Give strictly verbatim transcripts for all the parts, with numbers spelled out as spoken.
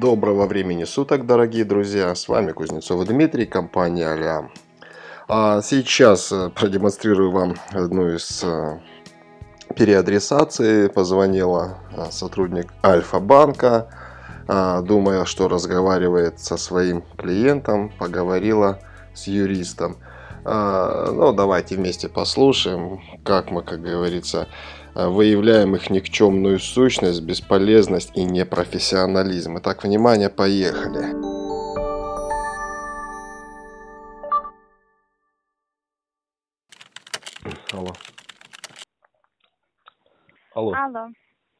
Доброго времени суток, дорогие друзья! С вами Кузнецов Дмитрий, компания Alliam. А сейчас продемонстрирую вам одну из переадресаций. Позвонила сотрудник Альфа-банка, думая, что разговаривает со своим клиентом, поговорила с юристом. Ну, давайте вместе послушаем, как мы, как говорится, выявляем их никчемную сущность, бесполезность и непрофессионализм. Итак, внимание, поехали. Алло. Алло. Алло.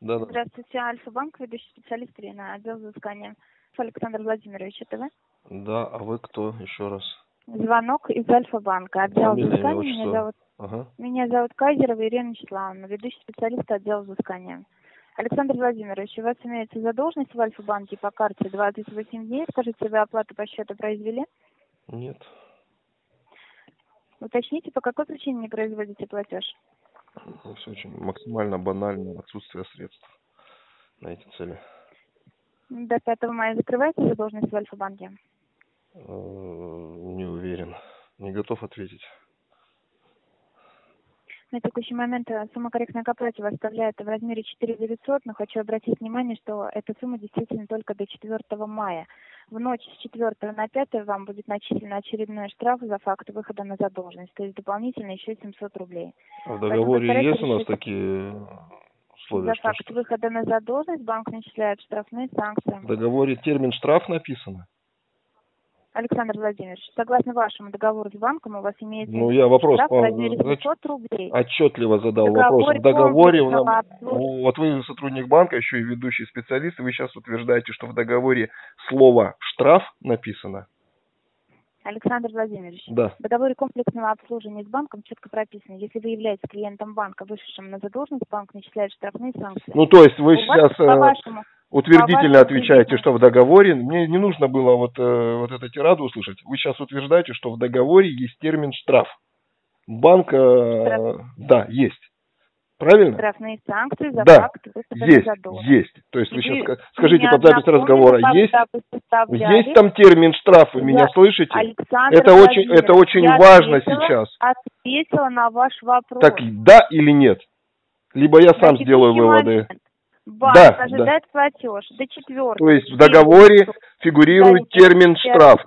Да, да. Здравствуйте, Альфа-Банк, ведущий специалист Ирина, отдел взыскания. Александр Владимирович, это вы? Да, а вы кто? Еще раз. Звонок из Альфа-банка. Отдел взыскания. Меня зовут... Ага. Меня зовут Кайзерова Ирина Вячеславовна, ведущий специалист отдела взыскания. Александр Владимирович, у вас имеется задолженность в Альфа-банке по карте двадцать восемь дней. Скажите, вы оплату по счету произвели? Нет. Уточните, по какой причине не производите платеж? Ну, все очень максимально банально. Отсутствие средств на эти цели. До пятого мая закрываете задолженность в Альфа-банке? Не уверен. Не готов ответить. На текущий момент сумма корректной к оплате составляет в размере четыре тысячи девятьсот, но хочу обратить внимание, что эта сумма действительно только до четвёртого мая. В ночь с четвёртого на пятое вам будет начислен очередной штраф за факт выхода на задолженность, то есть дополнительно еще семьсот рублей. А в договоре есть у нас такие условия? За факт выхода на задолженность банк начисляет штрафные санкции. В договоре термин «штраф» написано? Александр Владимирович, согласно вашему договору с банком, у вас имеется... Ну, я вопрос... Штраф, по... пятьсот рублей. Отчетливо задал договор, вопрос. В договоре... Нам... Вот вы сотрудник банка, еще и ведущий специалист, и вы сейчас утверждаете, что в договоре слово «штраф» написано. Александр Владимирович, да. В договоре комплексного обслуживания с банком четко прописано, если вы являетесь клиентом банка, вышедшим на задолженность, банк начисляет штрафные санкции. Ну, то есть вы у сейчас... Вас, по утвердительно отвечаете, что в договоре, мне не нужно было вот, э, вот эту тираду услышать, вы сейчас утверждаете, что в договоре есть термин «штраф». Банк, э, штраф. Да, есть. Правильно? Штрафные санкции за да. факт выставки есть, задолженности. Есть. То есть и вы сейчас скажите под запись разговора, есть, есть там термин «штраф», вы меня слышите? Александр это очень, это очень важно ответила, сейчас. Ответила на ваш вопрос. Так, да или нет? Либо я сам Значит, сделаю выводы. Банк да, ожидает да. платеж до четвёртого. То есть в договоре фигурирует термин «штраф».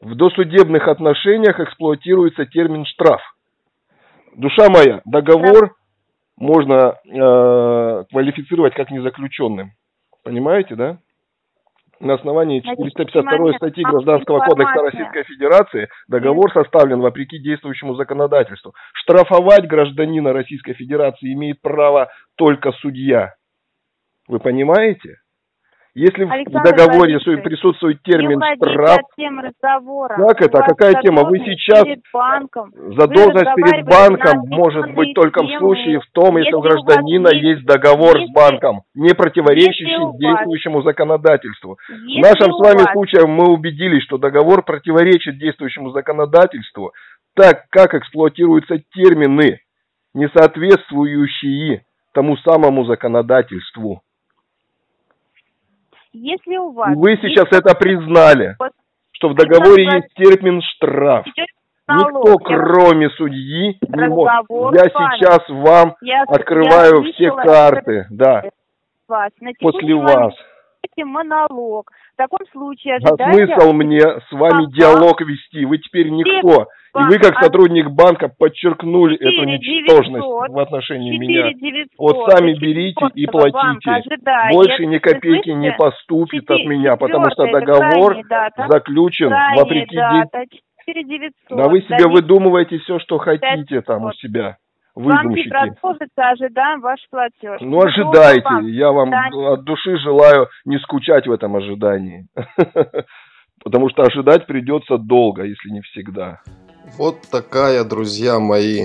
В досудебных отношениях эксплуатируется термин «штраф». Душа моя, договор можно э, квалифицировать как незаключенным. Понимаете, да? На основании четыреста пятьдесят второй статьи Гражданского кодекса Российской Федерации договор составлен вопреки действующему законодательству. Штрафовать гражданина Российской Федерации имеет право только судья. Вы понимаете? Если Александр в договоре присутствует термин «штраф», как это? Какая тема? Вы сейчас задолженность перед банком может быть только в случае в том, если, если у гражданина есть, есть договор если, с банком, не противоречащий действующему законодательству. В нашем с вами случае мы убедились, что договор противоречит действующему законодательству, так как эксплуатируются термины, не соответствующие тому самому законодательству. Если у вас вы сейчас это признали, вот, что в договоре есть термин «штраф». Никто, кроме судьи, не может. Я сейчас вам я, открываю я все карты. Да. Вас. После вас. Монолог. В таком случае ожидайте... А смысл мне с вами диалог вести? Вы теперь никто. И вы, как сотрудник банка, подчеркнули эту ничтожность в отношении меня. Вот сами берите и платите. Больше ни копейки не поступит от меня, потому что договор заключен вопреки действию. Да вы себе выдумываете все, что хотите там у себя. Выдумщики. Ожидаем ваш платеж. Ну, ожидайте. Я вам от души желаю не скучать в этом ожидании. Потому что ожидать придется долго, если не всегда. Вот такая, друзья мои,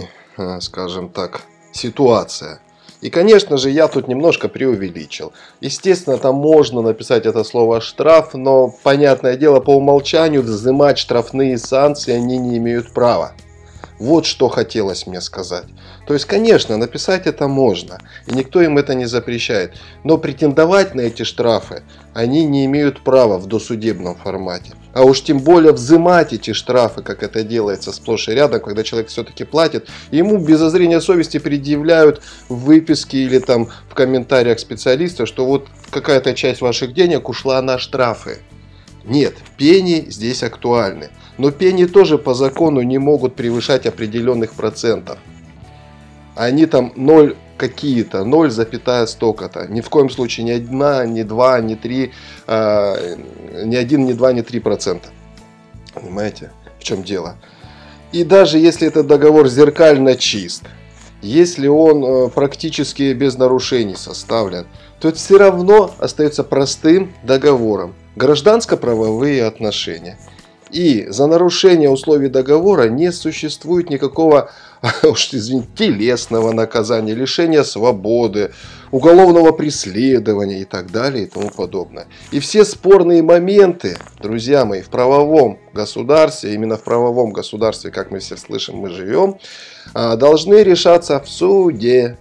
скажем так, ситуация. И, конечно же, я тут немножко преувеличил. Естественно, там можно написать это слово «штраф», но, понятное дело, по умолчанию взимать штрафные санкции они не имеют права. Вот что хотелось мне сказать. То есть, конечно, написать это можно, и никто им это не запрещает, но претендовать на эти штрафы они не имеют права в досудебном формате. А уж тем более взимать эти штрафы, как это делается сплошь и рядом, когда человек все-таки платит, ему без зазрения совести предъявляют в выписке или там в комментариях специалиста, что вот какая-то часть ваших денег ушла на штрафы. Нет, пени здесь актуальны, но пени тоже по закону не могут превышать определенных процентов. Они там ноль какие-то, ноль запятая столько-то. Ни в коем случае ни одна, ни два, ни три, э, ни один, ни два, ни три процента. Понимаете, в чем дело? И даже если этот договор зеркально чист, если он э, практически без нарушений составлен, то это все равно остается простым договором. Гражданско-правовые отношения. И за нарушение условий договора не существует никакого, уж извините, телесного наказания, лишения свободы, уголовного преследования и так далее и тому подобное. И все спорные моменты, друзья мои, в правовом государстве, именно в правовом государстве, как мы все слышим, мы живем, должны решаться в суде.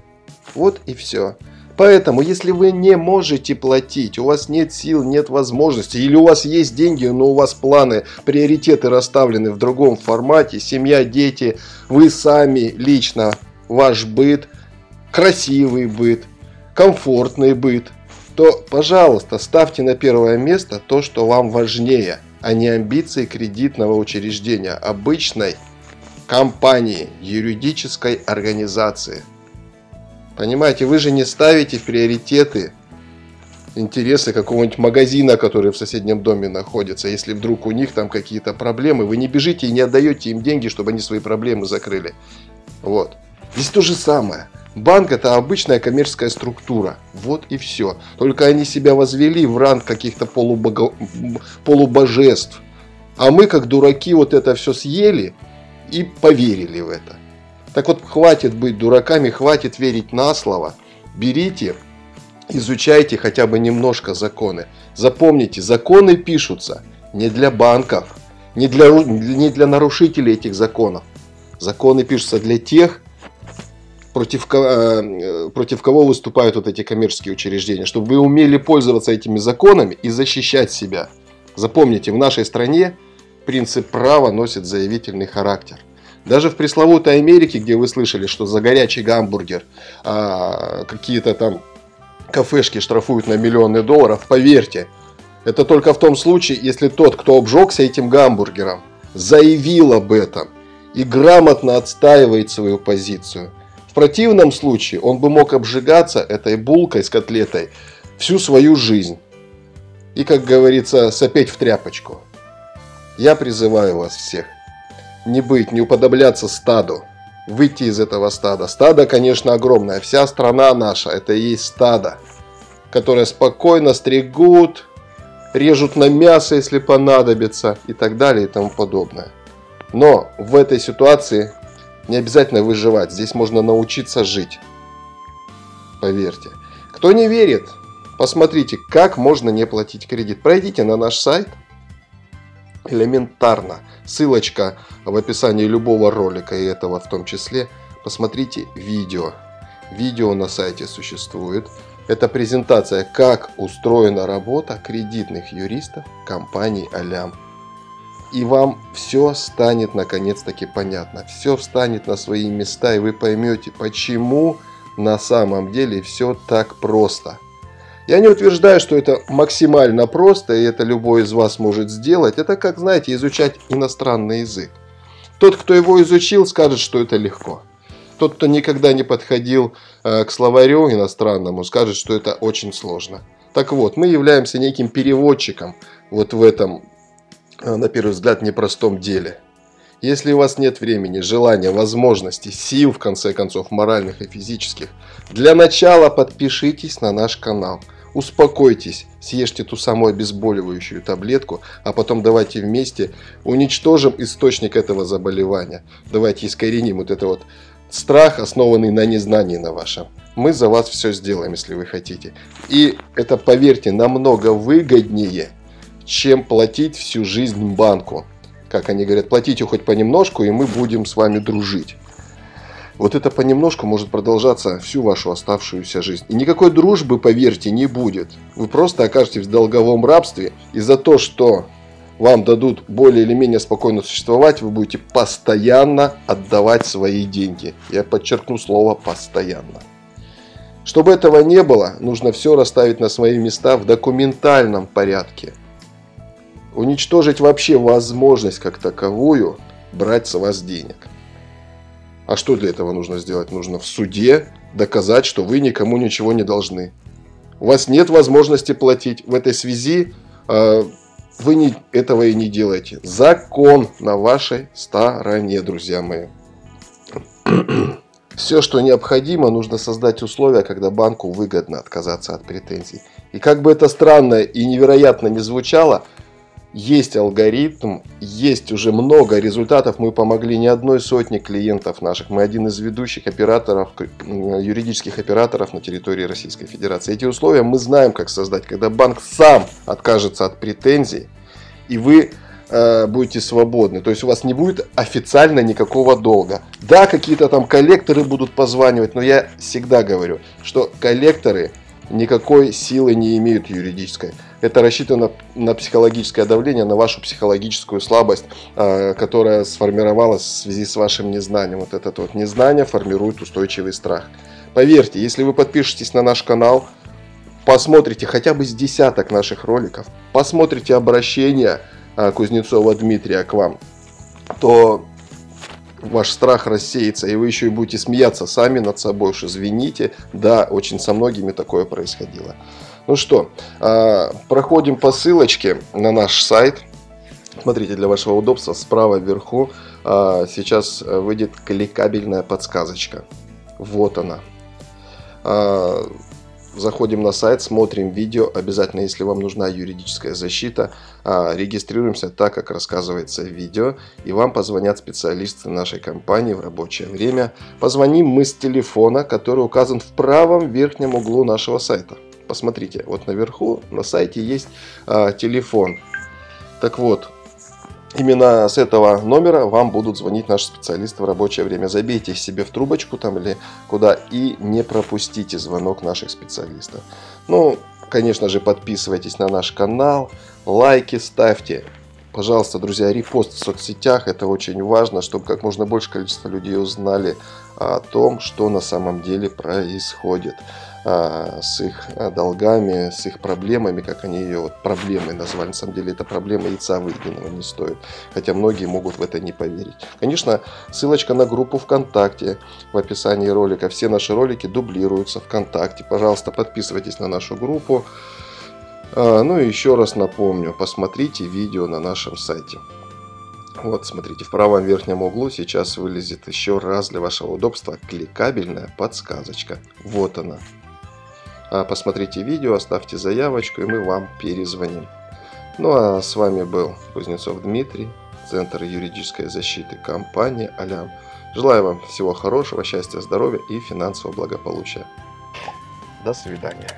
Вот и все. Поэтому, если вы не можете платить, у вас нет сил, нет возможности, или у вас есть деньги, но у вас планы, приоритеты расставлены в другом формате, семья, дети, вы сами лично, ваш быт, красивый быт, комфортный быт, то, пожалуйста, ставьте на первое место то, что вам важнее, а не амбиции кредитного учреждения, обычной компании, юридической организации. Понимаете, вы же не ставите в приоритеты интересы какого-нибудь магазина, который в соседнем доме находится. Если вдруг у них там какие-то проблемы, вы не бежите и не отдаете им деньги, чтобы они свои проблемы закрыли. Вот. Здесь то же самое. Банк – это обычная коммерческая структура. Вот и все. Только они себя возвели в ранг каких-то полубого... полубожеств. А мы, как дураки, вот это все съели и поверили в это. Так вот, хватит быть дураками, хватит верить на слово. Берите, изучайте хотя бы немножко законы. Запомните, законы пишутся не для банков, не для, не для нарушителей этих законов. Законы пишутся для тех, против, против кого выступают вот эти коммерческие учреждения. Чтобы вы умели пользоваться этими законами и защищать себя. Запомните, в нашей стране принцип права носит заявительный характер. Даже в пресловутой Америке, где вы слышали, что за горячий гамбургер а, какие-то там кафешки штрафуют на миллионы долларов, поверьте, это только в том случае, если тот, кто обжегся этим гамбургером, заявил об этом и грамотно отстаивает свою позицию. В противном случае он бы мог обжигаться этой булкой с котлетой всю свою жизнь и, как говорится, сопеть в тряпочку. Я призываю вас всех. Не быть, не уподобляться стаду, выйти из этого стада. Стадо, конечно, огромное, вся страна наша, это и есть стадо, которое спокойно стригут, режут на мясо, если понадобится, и так далее, и тому подобное. Но в этой ситуации не обязательно выживать, здесь можно научиться жить, поверьте. Кто не верит, посмотрите, как можно не платить кредит. Пройдите на наш сайт. Элементарно. Ссылочка в описании любого ролика и этого в том числе. Посмотрите видео. Видео на сайте существует. Это презентация, как устроена работа кредитных юристов компании Alliam. И вам все станет наконец-таки понятно. Все встанет на свои места, и вы поймете, почему на самом деле все так просто. Я не утверждаю, что это максимально просто, и это любой из вас может сделать. Это как, знаете, изучать иностранный язык. Тот, кто его изучил, скажет, что это легко. Тот, кто никогда не подходил э, к словарю иностранному, скажет, что это очень сложно. Так вот, мы являемся неким переводчиком вот в этом, э, на первый взгляд, непростом деле. Если у вас нет времени, желания, возможностей, сил, в конце концов, моральных и физических, для начала подпишитесь на наш канал. Успокойтесь, съешьте ту самую обезболивающую таблетку, а потом давайте вместе уничтожим источник этого заболевания. Давайте искореним вот этот вот страх, основанный на незнании на вашем. Мы за вас все сделаем, если вы хотите. И это, поверьте, намного выгоднее, чем платить всю жизнь банку. как они говорят, платите хоть понемножку, и мы будем с вами дружить. Вот это понемножку может продолжаться всю вашу оставшуюся жизнь. И никакой дружбы, поверьте, не будет. Вы просто окажетесь в долговом рабстве, и за то, что вам дадут более или менее спокойно существовать, вы будете постоянно отдавать свои деньги. Я подчеркну слово «постоянно». Чтобы этого не было, нужно все расставить на свои места в документальном порядке. Уничтожить вообще возможность как таковую брать с вас денег. А что для этого нужно сделать? Нужно в суде доказать, что вы никому ничего не должны. У вас нет возможности платить. В этой связи э, вы не, этого и не делаете. Закон на вашей стороне, друзья мои. Все, что необходимо, нужно создать условия, когда банку выгодно отказаться от претензий. И как бы это странно и невероятно не звучало, есть алгоритм, есть уже много результатов. Мы помогли не одной сотне клиентов наших. Мы один из ведущих операторов, юридических операторов на территории Российской Федерации. Эти условия мы знаем, как создать, когда банк сам откажется от претензий, и вы э, будете свободны. То есть у вас не будет официально никакого долга. Да, какие-то там коллекторы будут позванивать, но я всегда говорю, что коллекторы никакой силы не имеют юридической. Это рассчитано на психологическое давление, на вашу психологическую слабость, которая сформировалась в связи с вашим незнанием. Вот это вот незнание формирует устойчивый страх. Поверьте, если вы подпишетесь на наш канал, посмотрите хотя бы с десяток наших роликов, посмотрите обращение Кузнецова Дмитрия к вам, то ваш страх рассеется, и вы еще и будете смеяться сами над собой, уж извините, да, очень со многими такое происходило. Ну что, проходим по ссылочке на наш сайт. Смотрите, для вашего удобства справа вверху сейчас выйдет кликабельная подсказочка. Вот она. Заходим на сайт, смотрим видео. Обязательно, если вам нужна юридическая защита, регистрируемся так, как рассказывается в видео. И вам позвонят специалисты нашей компании в рабочее время. Позвоним мы с телефона, который указан в правом верхнем углу нашего сайта. Посмотрите, вот наверху на сайте есть а, телефон. Так вот, именно с этого номера вам будут звонить наши специалисты в рабочее время. Забейте себе в трубочку там или куда и не пропустите звонок наших специалистов. Ну, конечно же, подписывайтесь на наш канал, лайки ставьте. Пожалуйста, друзья, репост в соцсетях. Это очень важно, чтобы как можно больше количество людей узнали о том, что на самом деле происходит с их долгами, с их проблемами, как они ее вот, проблемой назвали. На самом деле это проблема яйца выеденного не стоит, хотя многие могут в это не поверить. Конечно, ссылочка на группу ВКонтакте в описании ролика. Все наши ролики дублируются ВКонтакте. Пожалуйста, подписывайтесь на нашу группу. Ну и еще раз напомню, посмотрите видео на нашем сайте. Вот, смотрите, в правом верхнем углу сейчас вылезет еще раз для вашего удобства кликабельная подсказочка. Вот она. Посмотрите видео, оставьте заявочку, и мы вам перезвоним. Ну а с вами был Кузнецов Дмитрий, Центр юридической защиты компании Alliam. Желаю вам всего хорошего, счастья, здоровья и финансового благополучия. До свидания.